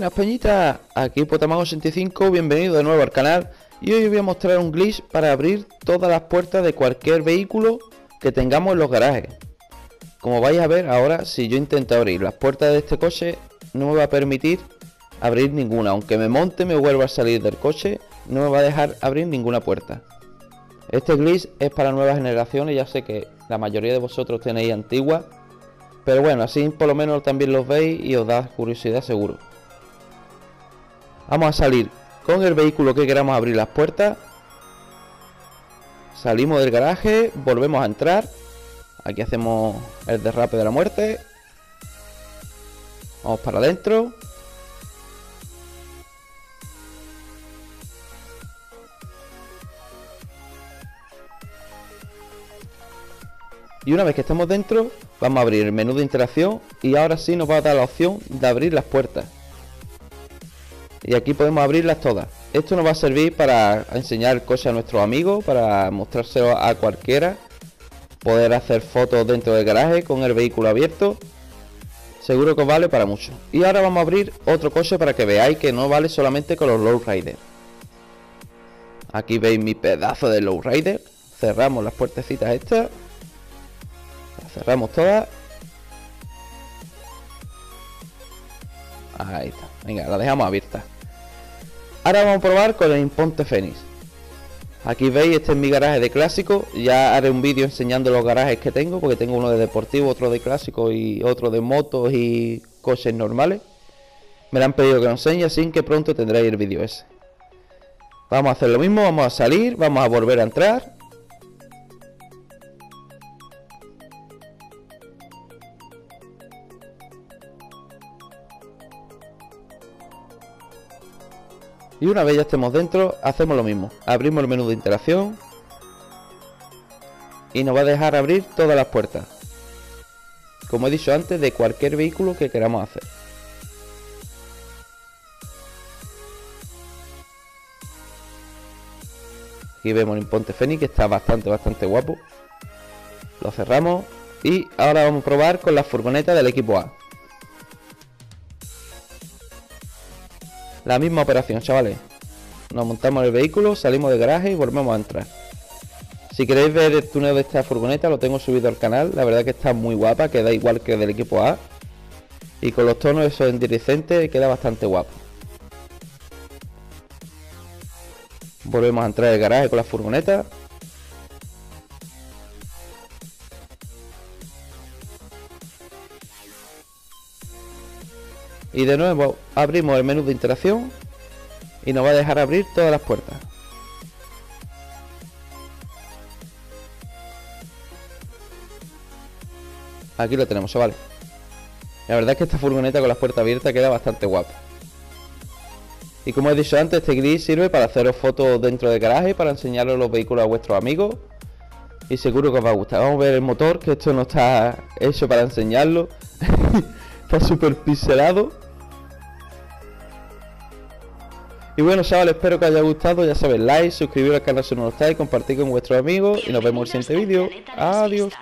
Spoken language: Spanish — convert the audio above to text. Buenas peñita, aquí PotaMan85, bienvenido de nuevo al canal. Y hoy voy a mostrar un glitch para abrir todas las puertas de cualquier vehículo que tengamos en los garajes. Como vais a ver ahora, si yo intento abrir las puertas de este coche, no me va a permitir abrir ninguna. Aunque me monte, me vuelva a salir del coche, no me va a dejar abrir ninguna puerta. Este glitch es para nuevas generaciones, ya sé que la mayoría de vosotros tenéis antiguas, pero bueno, así por lo menos también los veis y os da curiosidad seguro. Vamos a salir con el vehículo que queramos abrir las puertas. Salimos del garaje, volvemos a entrar. Aquí hacemos el derrape de la muerte. Vamos para adentro. Y una vez que estamos dentro, vamos a abrir el menú de interacción y ahora sí nos va a dar la opción de abrir las puertas. Y aquí podemos abrirlas todas. Esto nos va a servir para enseñar cosas a nuestros amigos, para mostrárselo a cualquiera, poder hacer fotos dentro del garaje con el vehículo abierto. Seguro que os vale para mucho. Y ahora vamos a abrir otro coche para que veáis que no vale solamente con los lowriders. Aquí veis mi pedazo de lowrider. Cerramos las puertecitas estas. Las cerramos todas. Ahí está. Venga, la dejamos abierta. Ahora vamos a probar con el Imponte Fénix. Aquí veis, este es mi garaje de clásico. Ya haré un vídeo enseñando los garajes que tengo, porque tengo uno de deportivo, otro de clásico y otro de motos y coches normales. Me lo han pedido que lo enseñe, así que pronto tendréis el vídeo ese. Vamos a hacer lo mismo, vamos a salir, vamos a volver a entrar. Y una vez ya estemos dentro, hacemos lo mismo. Abrimos el menú de interacción y nos va a dejar abrir todas las puertas, como he dicho antes, de cualquier vehículo que queramos hacer. Aquí vemos el Imponte Fénix, que está bastante guapo. Lo cerramos y ahora vamos a probar con la furgoneta del equipo A. La misma operación, chavales. Nos montamos en el vehículo, salimos del garaje y volvemos a entrar. Si queréis ver el tuneo de esta furgoneta, lo tengo subido al canal. La verdad que está muy guapa, queda igual que del equipo A. Y con los tonos esos endirecentes queda bastante guapo. Volvemos a entrar al garaje con la furgoneta. Y de nuevo abrimos el menú de interacción y nos va a dejar abrir todas las puertas. Aquí lo tenemos, chavales. La verdad es que esta furgoneta con las puertas abiertas queda bastante guapa. Y como he dicho antes, este glitch sirve para haceros fotos dentro del garaje, para enseñaros los vehículos a vuestros amigos. Y seguro que os va a gustar. Vamos a ver el motor, que esto no está hecho para enseñarlo. Está súper pixelado. Y bueno, chavales, espero que os haya gustado. Ya sabéis, like, suscribiros al canal si no lo estáis, compartir con vuestros amigos y nos vemos en el siguiente vídeo. Adiós.